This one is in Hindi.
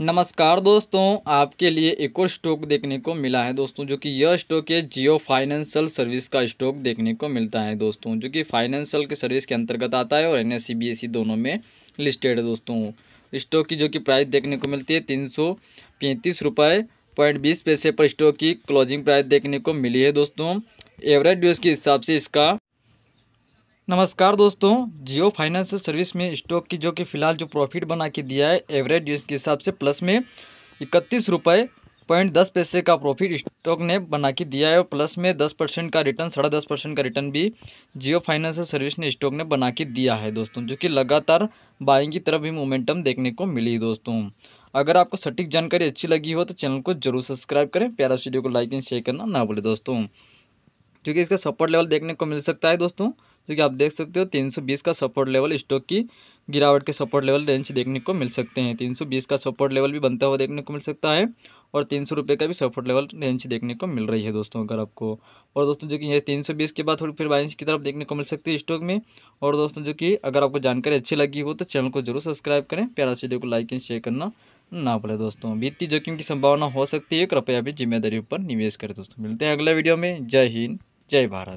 नमस्कार दोस्तों, आपके लिए एक और स्टॉक देखने को मिला है दोस्तों, जो कि यह स्टॉक है जियो फाइनेंशियल सर्विस का स्टॉक देखने को मिलता है दोस्तों, जो कि फाइनेंशियल के सर्विस के अंतर्गत आता है और एनएसई बीएसई दोनों में लिस्टेड है दोस्तों। स्टॉक की जो कि प्राइस देखने को मिलती है 335.20 रुपये पर स्टॉक की क्लोजिंग प्राइस देखने को मिली है दोस्तों, एवरेज ड्यूज के हिसाब से इसका। नमस्कार दोस्तों, जियो फाइनेंशियल सर्विस में स्टॉक की जो कि फ़िलहाल जो प्रॉफिट बना के दिया है एवरेज के हिसाब से प्लस में 31.10 रुपये का प्रॉफिट स्टॉक ने बना के दिया है और प्लस में 10% का रिटर्न, 10.5% का रिटर्न भी जियो फाइनेंशियल सर्विस ने स्टॉक ने बना के दिया है दोस्तों, जो कि लगातार बाइंग की तरफ भी मोमेंटम देखने को मिली दोस्तों। अगर आपको सटीक जानकारी अच्छी लगी हो तो चैनल को जरूर सब्सक्राइब करें, प्यारा वीडियो को लाइक एंड शेयर करना ना भूलें दोस्तों, क्योंकि इसका सपोर्ट लेवल देखने को मिल सकता है दोस्तों, जो कि आप देख सकते हो 320 का सपोर्ट लेवल, स्टॉक की गिरावट के सपोर्ट लेवल रेंज देखने को मिल सकते हैं। 320 का सपोर्ट लेवल भी बनता हुआ देखने को मिल सकता है और 300 रुपये का भी सपोर्ट लेवल रेंज देखने को मिल रही है दोस्तों अगर आपको। और दोस्तों जो कि ये 320 के बाद थोड़ी फिर बाइंस की तरफ देखने को मिल सकती है स्टॉक में। और दोस्तों जो कि अगर आपको जानकारी अच्छी लगी हो तो चैनल को जरूर सब्सक्राइब करें, प्यारा वीडियो को लाइक एंड शेयर करना ना भूलें दोस्तों। वित्तीय जोखिम की संभावना हो सकती है, कृपया भी जिम्मेदारी पर निवेश करें दोस्तों। मिलते हैं अगले वीडियो में। जय हिंद, जय भारत।